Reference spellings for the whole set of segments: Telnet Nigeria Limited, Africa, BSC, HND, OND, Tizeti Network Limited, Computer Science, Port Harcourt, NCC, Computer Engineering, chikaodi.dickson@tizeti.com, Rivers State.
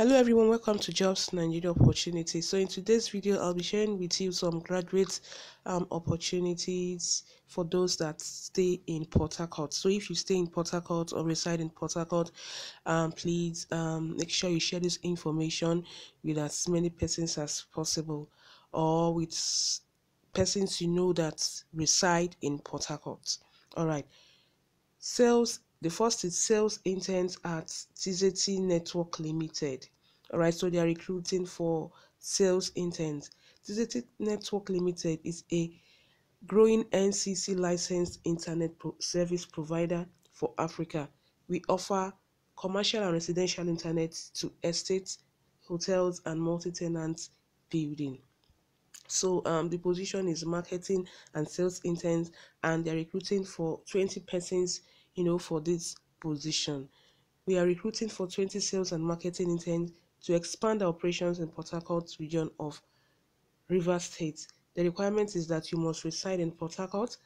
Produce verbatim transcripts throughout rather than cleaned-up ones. Hello everyone, welcome to Jobs Nigeria Opportunities. So in today's video, I'll be sharing with you some graduate um, opportunities for those that stay in Port Harcourt. So if you stay in Port Harcourt or reside in Port Harcourt, um, please um, make sure you share this information with as many persons as possible, or with persons you know that reside in Port Harcourt. All right. Sales. The first is sales intent at Tizeti Network Limited. All right, so they are recruiting for sales intent. Tizeti Network Limited is a growing N C C licensed internet pro service provider for Africa. We offer commercial and residential internet to estates, hotels, and multi-tenant building. So um, the position is marketing and sales intent, and they are recruiting for twenty persons. You know, for this position, we are recruiting for twenty sales and marketing intent to expand our operations in Port Harcourt region of Rivers State. The requirement is that you must reside in Port Harcourt,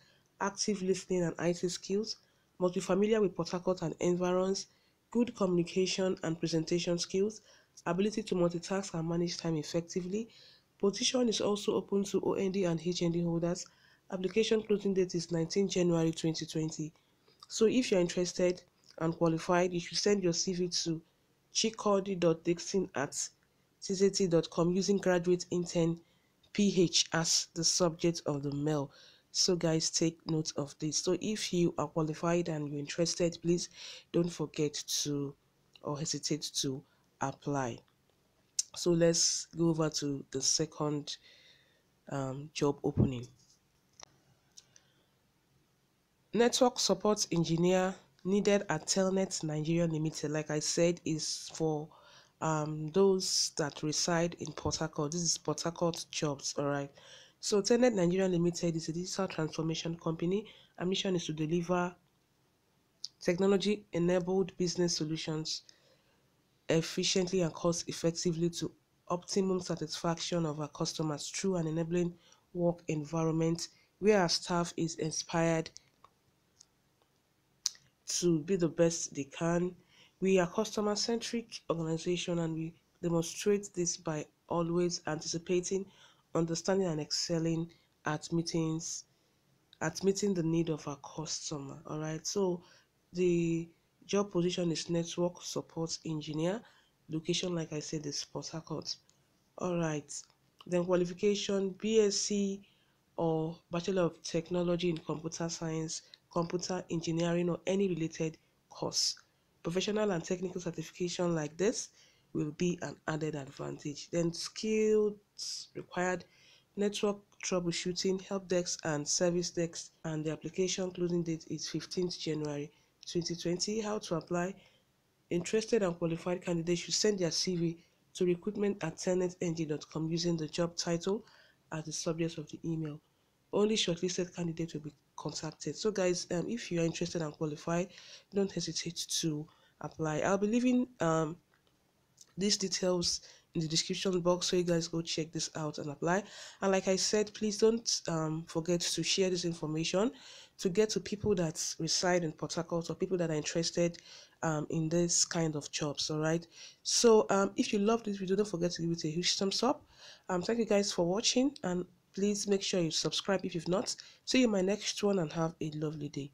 active listening and I T skills, must be familiar with Port Harcourt and environs, good communication and presentation skills, ability to multitask and manage time effectively. Position is also open to O N D and H N D holders. Application closing date is nineteenth January twenty twenty. So if you're interested and qualified, you should send your C V to chikaodi dot dickson at tizeti dot com using graduate intent P H as the subject of the mail. So guys, take note of this. So if you are qualified and you're interested, please don't forget to or hesitate to apply. So let's go over to the second um, job opening. Network support engineer needed at Telnet Nigeria Limited. Like I said, is for um, those that reside in Port Harcourt. This is Port Harcourt jobs, all right. So Telnet Nigeria Limited is a digital transformation company. Our mission is to deliver technology-enabled business solutions efficiently and cost-effectively to optimum satisfaction of our customers through an enabling work environment where our staff is inspired to be the best they can. We are customer-centric organization, and we demonstrate this by always anticipating, understanding, and excelling at meetings, at meeting the need of our customer. All right. So the job position is network support engineer. Location, like I said, is Port Harcourt. All right. Then qualification: B S C or Bachelor of Technology in Computer Science, Computer Engineering, or any related course. Professional and technical certification like this will be an added advantage. Then skills required: network troubleshooting, help desk and service desk, and the application closing date is fifteenth January twenty twenty. How to apply: interested and qualified candidates should send their C V to recruitment at telnet n g dot com using the job title as the subject of the email. Only shortlisted candidates will be contacted. So guys, um, if you are interested and qualified, don't hesitate to apply. I'll be leaving um, these details in the description box, so you guys go check this out and apply. And like I said, please don't um, forget to share this information to get to people that reside in Port Harcourt or people that are interested um, in this kind of jobs. All right. So um, if you love this video, don't forget to give it a huge thumbs up. Um, thank you guys for watching, and please make sure you subscribe if you've not. See you in my next one, and have a lovely day.